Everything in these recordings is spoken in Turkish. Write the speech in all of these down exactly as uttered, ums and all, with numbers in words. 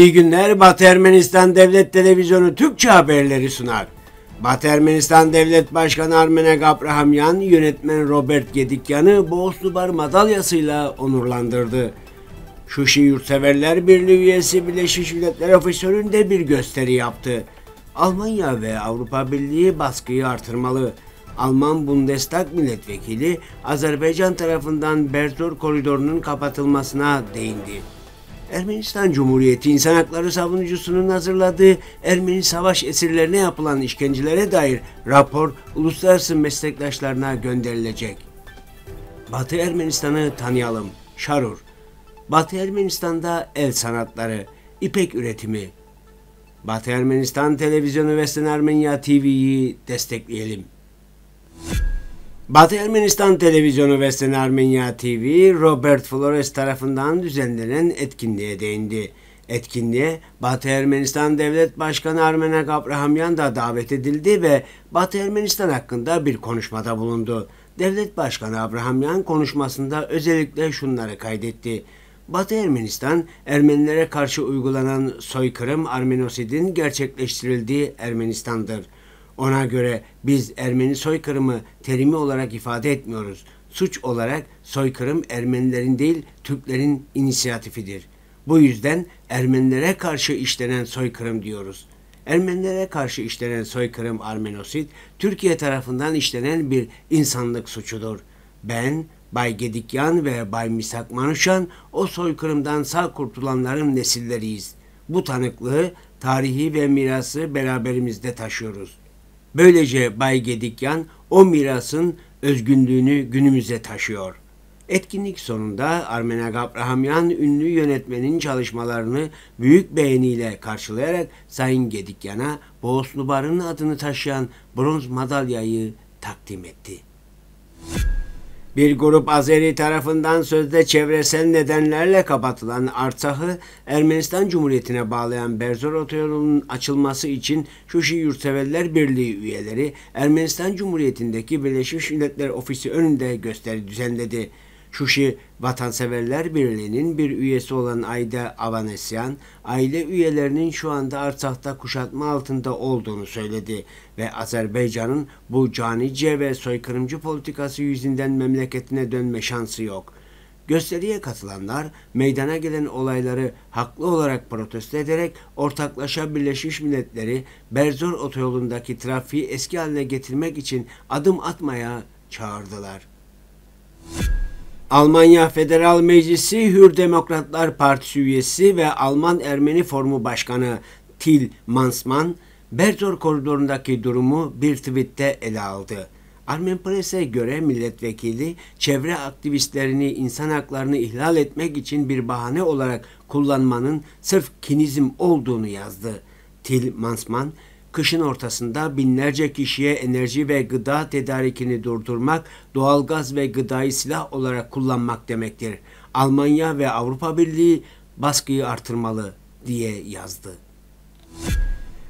İyi günler. Batı Ermenistan Devlet Televizyonu Türkçe haberleri sunar. Batı Ermenistan Devlet Başkanı Armenak Abrahamyan, yönetmen Robert Gedikyan'ı Boğos Nubar madalyasıyla onurlandırdı. Şuşi Yurtseverler Birliği üyesi Birleşmiş Milletler Ofisörü'nde bir gösteri yaptı. Almanya ve Avrupa Birliği baskıyı artırmalı. Alman Bundestag milletvekili Azerbaycan tarafından Berdzor Koridoru'nun kapatılmasına değindi. Ermenistan Cumhuriyeti İnsan Hakları Savunucusu'nun hazırladığı Ermeni savaş esirlerine yapılan işkencelere dair rapor uluslararası meslektaşlarına gönderilecek. Batı Ermenistan'ı tanıyalım. Şarur. Batı Ermenistan'da el sanatları, ipek üretimi. Batı Ermenistan Televizyonu Western Armenia T V'yi destekleyelim. Batı Ermenistan Televizyonu Western Armenia T V, Robert Flores tarafından düzenlenen etkinliğe değindi. Etkinliğe Batı Ermenistan Devlet Başkanı Armenak Abrahamyan da davet edildi ve Batı Ermenistan hakkında bir konuşmada bulundu. Devlet Başkanı Abrahamyan konuşmasında özellikle şunları kaydetti. Batı Ermenistan, Ermenilere karşı uygulanan soykırım Armenosid'in gerçekleştirildiği Ermenistan'dır. Ona göre biz Ermeni soykırımı terimi olarak ifade etmiyoruz. Suç olarak soykırım Ermenilerin değil Türklerin inisiyatifidir. Bu yüzden Ermenilere karşı işlenen soykırım diyoruz. Ermenilere karşı işlenen soykırım Armenosid, Türkiye tarafından işlenen bir insanlık suçudur. Ben, Bay Gedikyan ve Bay Misak Manuşyan o soykırımdan sağ kurtulanların nesilleriyiz. Bu tanıklığı, tarihi ve mirası beraberimizde taşıyoruz. Böylece Bay Gedikyan o mirasın özgünlüğünü günümüze taşıyor. Etkinlik sonunda Armenak Abrahamyan ünlü yönetmenin çalışmalarını büyük beğeniyle karşılayarak Sayın Gedikyan'a Boğos Nubar'ın adını taşıyan bronz madalyayı takdim etti. Bir grup Azeri tarafından sözde çevresel nedenlerle kapatılan Artsah'ı Ermenistan Cumhuriyeti'ne bağlayan Berdzor Otoyolu'nun açılması için Şuşi Yurtseverler Birliği üyeleri Ermenistan Cumhuriyeti'ndeki Birleşmiş Milletler Ofisi önünde gösteri düzenledi. Şuşi Vatanseverler Birliği'nin bir üyesi olan Ayda Avanesyan, aile üyelerinin şu anda Artsah'ta kuşatma altında olduğunu söyledi ve Azerbaycan'ın bu canice ve soykırımcı politikası yüzünden memleketine dönme şansı yok. Gösteriye katılanlar meydana gelen olayları haklı olarak protesto ederek ortaklaşa Birleşmiş Milletleri Berdzor Otoyolu'ndaki trafiği eski haline getirmek için adım atmaya çağırdılar. Almanya Federal Meclisi Hür Demokratlar Partisi üyesi ve Alman Ermeni Formu Başkanı Till Mansmann, Berdzor koridorundaki durumu bir tweette ele aldı. Armenpress'e göre milletvekili, çevre aktivistlerini insan haklarını ihlal etmek için bir bahane olarak kullanmanın sırf kinizm olduğunu yazdı. Till Mansmann, kışın ortasında binlerce kişiye enerji ve gıda tedarikini durdurmak, doğalgaz ve gıdayı silah olarak kullanmak demektir. Almanya ve Avrupa Birliği baskıyı artırmalı diye yazdı.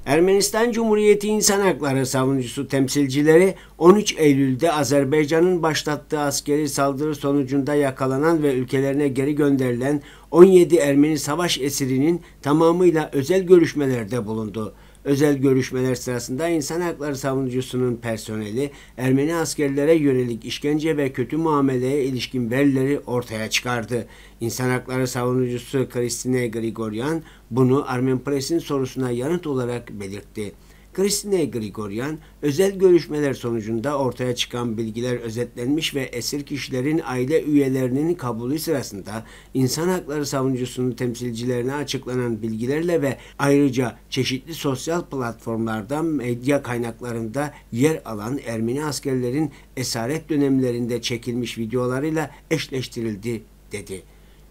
Ermenistan Cumhuriyeti İnsan Hakları Savunucusu temsilcileri on üç Eylül'de Azerbaycan'ın başlattığı askeri saldırı sonucunda yakalanan ve ülkelerine geri gönderilen on yedi Ermeni savaş esirinin tamamıyla özel görüşmelerde bulundu. Özel görüşmeler sırasında insan hakları savunucusunun personeli Ermeni askerlere yönelik işkence ve kötü muameleye ilişkin verileri ortaya çıkardı. İnsan hakları savunucusu Kristine Grigorian bunu Armenpress'in sorusuna yanıt olarak belirtti. Kristine Grigorian, özel görüşmeler sonucunda ortaya çıkan bilgiler özetlenmiş ve esir kişilerin aile üyelerinin kabulü sırasında insan hakları savunucusunun temsilcilerine açıklanan bilgilerle ve ayrıca çeşitli sosyal platformlardan medya kaynaklarında yer alan Ermeni askerlerin esaret dönemlerinde çekilmiş videolarıyla eşleştirildi, dedi.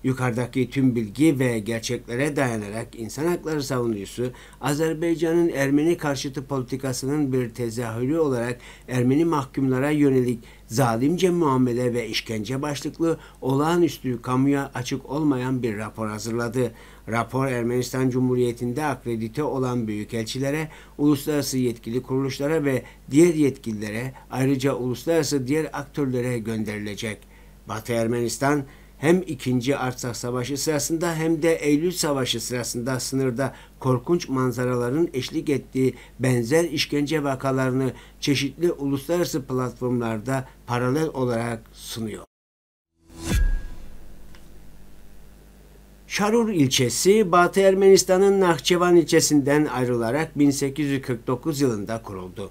Yukarıdaki tüm bilgi ve gerçeklere dayanarak insan hakları savunucusu, Azerbaycan'ın Ermeni karşıtı politikasının bir tezahürü olarak Ermeni mahkumlara yönelik zalimce muamele ve işkence başlıklı olağanüstü kamuya açık olmayan bir rapor hazırladı. Rapor Ermenistan Cumhuriyeti'nde akredite olan büyükelçilere, uluslararası yetkili kuruluşlara ve diğer yetkililere, ayrıca uluslararası diğer aktörlere gönderilecek. Batı Ermenistan, hem ikinci. Artsah Savaşı sırasında hem de Eylül Savaşı sırasında sınırda korkunç manzaraların eşlik ettiği benzer işkence vakalarını çeşitli uluslararası platformlarda paralel olarak sunuyor. Şarur ilçesi, Batı Ermenistan'ın Nahçivan ilçesinden ayrılarak bin sekiz yüz kırk dokuz yılında kuruldu.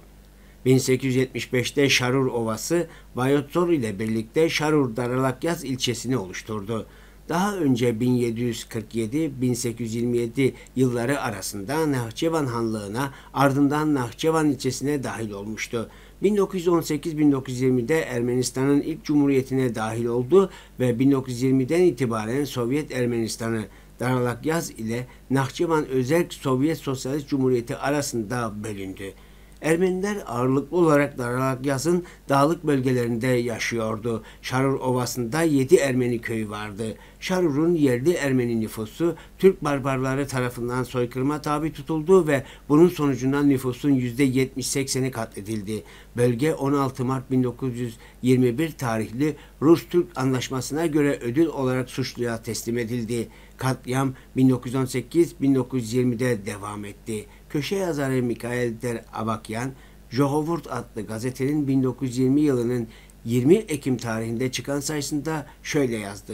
bin sekiz yüz yetmiş beşte Şarur Ovası, Berdzor ile birlikte Şarur Daralakyaz ilçesini oluşturdu. Daha önce bin yedi yüz kırk yedi bin sekiz yüz yirmi yedi yılları arasında Nahçıvan Hanlığı'na, ardından Nahçıvan ilçesine dahil olmuştu. bin dokuz yüz on sekiz bin dokuz yüz yirmide Ermenistan'ın ilk cumhuriyetine dahil oldu ve bin dokuz yüz yirmiden itibaren Sovyet Ermenistan'ı Daralakyaz ile Nahçıvan Özerk Sovyet Sosyalist Cumhuriyeti arasında bölündü. Ermeniler ağırlıklı olarak Daralakyaz'ın dağlık bölgelerinde yaşıyordu. Şarur Ovası'nda yedi Ermeni köyü vardı. Şarur'un yerli Ermeni nüfusu Türk barbarları tarafından soykırıma tabi tutuldu ve bunun sonucunda nüfusun yüzde yetmiş sekseni katledildi. Bölge on altı Mart bin dokuz yüz yirmi bir tarihli Rus-Türk Anlaşması'na göre ödül olarak suçluya teslim edildi. Katliam bin dokuz yüz on sekiz bin dokuz yüz yirmide devam etti. Köşe yazarı Mikael Der Avakyan, Johovurt adlı gazetenin bin dokuz yüz yirmi yılının yirmi Ekim tarihinde çıkan sayısında şöyle yazdı.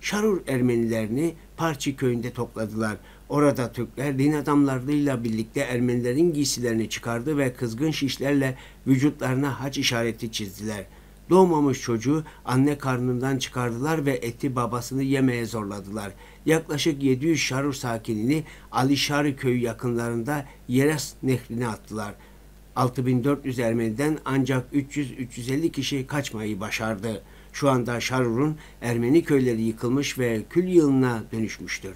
Şarur Ermenilerini Parçı köyünde topladılar. Orada Türkler din adamlarıyla birlikte Ermenilerin giysilerini çıkardı ve kızgın şişlerle vücutlarına haç işareti çizdiler. Doğmamış çocuğu anne karnından çıkardılar ve eti babasını yemeye zorladılar. Yaklaşık yedi yüz Şarur sakinini Alişarı köyü yakınlarında Yeras nehrine attılar. altı bin dört yüz Ermeniden ancak üç yüz üç yüz elli kişi kaçmayı başardı. Şu anda Şarur'un Ermeni köyleri yıkılmış ve kül yığınına dönüşmüştür.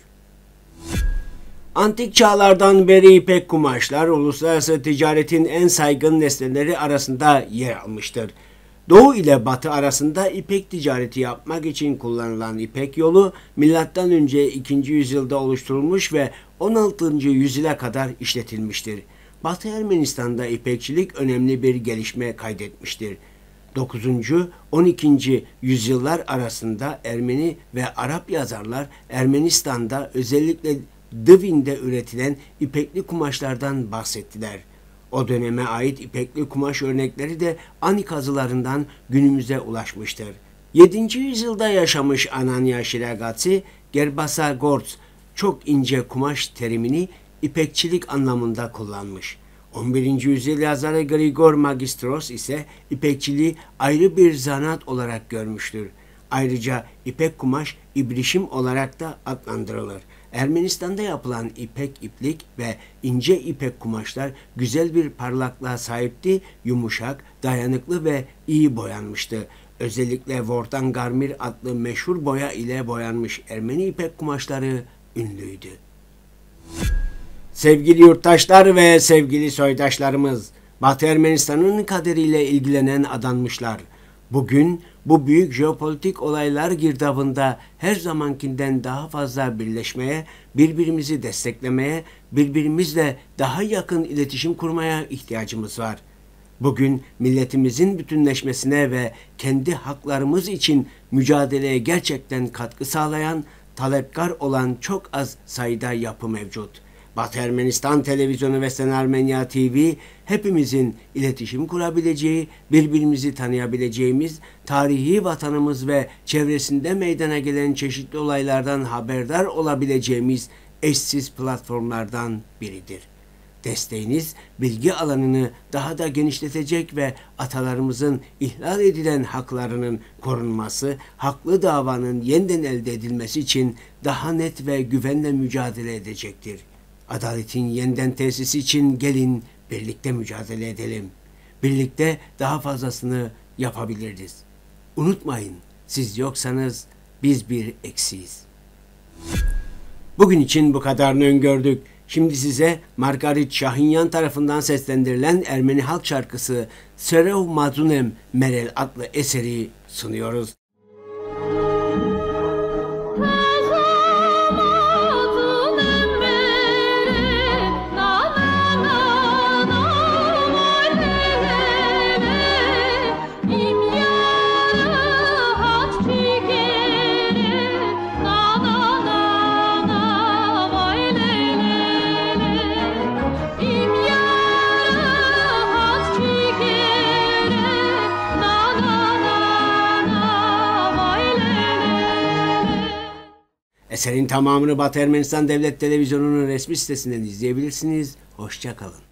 Antik çağlardan beri ipek kumaşlar uluslararası ticaretin en saygın nesneleri arasında yer almıştır. Doğu ile Batı arasında ipek ticareti yapmak için kullanılan İpek yolu milattan önce ikinci yüzyılda oluşturulmuş ve on altıncı yüzyıla kadar işletilmiştir. Batı Ermenistan'da ipekçilik önemli bir gelişme kaydetmiştir. dokuzuncu on ikinci yüzyıllar arasında Ermeni ve Arap yazarlar Ermenistan'da özellikle Dvin'de üretilen ipekli kumaşlardan bahsettiler. O döneme ait ipekli kumaş örnekleri de Ani kazılarından günümüze ulaşmıştır. yedinci yüzyılda yaşamış Ananya Şirakatsi, Gerbasa Gortz çok ince kumaş terimini ipekçilik anlamında kullanmış. on birinci yüzyıl yazarı Grigor Magistros ise ipekçiliği ayrı bir zanaat olarak görmüştür. Ayrıca ipek kumaş ibrişim olarak da adlandırılır. Ermenistan'da yapılan ipek iplik ve ince ipek kumaşlar güzel bir parlaklığa sahipti, yumuşak, dayanıklı ve iyi boyanmıştı. Özellikle Vordan Garmir adlı meşhur boya ile boyanmış Ermeni ipek kumaşları ünlüydü. Sevgili yurttaşlar ve sevgili soydaşlarımız, Batı Ermenistan'ın kaderiyle ilgilenen adanmışlar. Bugün bu büyük jeopolitik olaylar girdabında her zamankinden daha fazla birleşmeye, birbirimizi desteklemeye, birbirimizle daha yakın iletişim kurmaya ihtiyacımız var. Bugün milletimizin bütünleşmesine ve kendi haklarımız için mücadeleye gerçekten katkı sağlayan, talepkar olan çok az sayıda yapı mevcut. Batı Ermenistan Televizyonu ve Western Armenia T V, hepimizin iletişim kurabileceği, birbirimizi tanıyabileceğimiz, tarihi vatanımız ve çevresinde meydana gelen çeşitli olaylardan haberdar olabileceğimiz eşsiz platformlardan biridir. Desteğiniz, bilgi alanını daha da genişletecek ve atalarımızın ihlal edilen haklarının korunması, haklı davanın yeniden elde edilmesi için daha net ve güvenle mücadele edecektir. Adaletin yeniden tesisi için gelin birlikte mücadele edelim. Birlikte daha fazlasını yapabiliriz. Unutmayın, siz yoksanız biz bir eksiyiz. Bugün için bu kadarını öngördük. Şimdi size Margarit Şahinyan tarafından seslendirilen Ermeni halk şarkısı Serov Madunem Merel adlı eseri sunuyoruz. Yeah. Eserin tamamını Batı Ermenistan Devlet Televizyonu'nun resmi sitesinden izleyebilirsiniz. Hoşça kalın.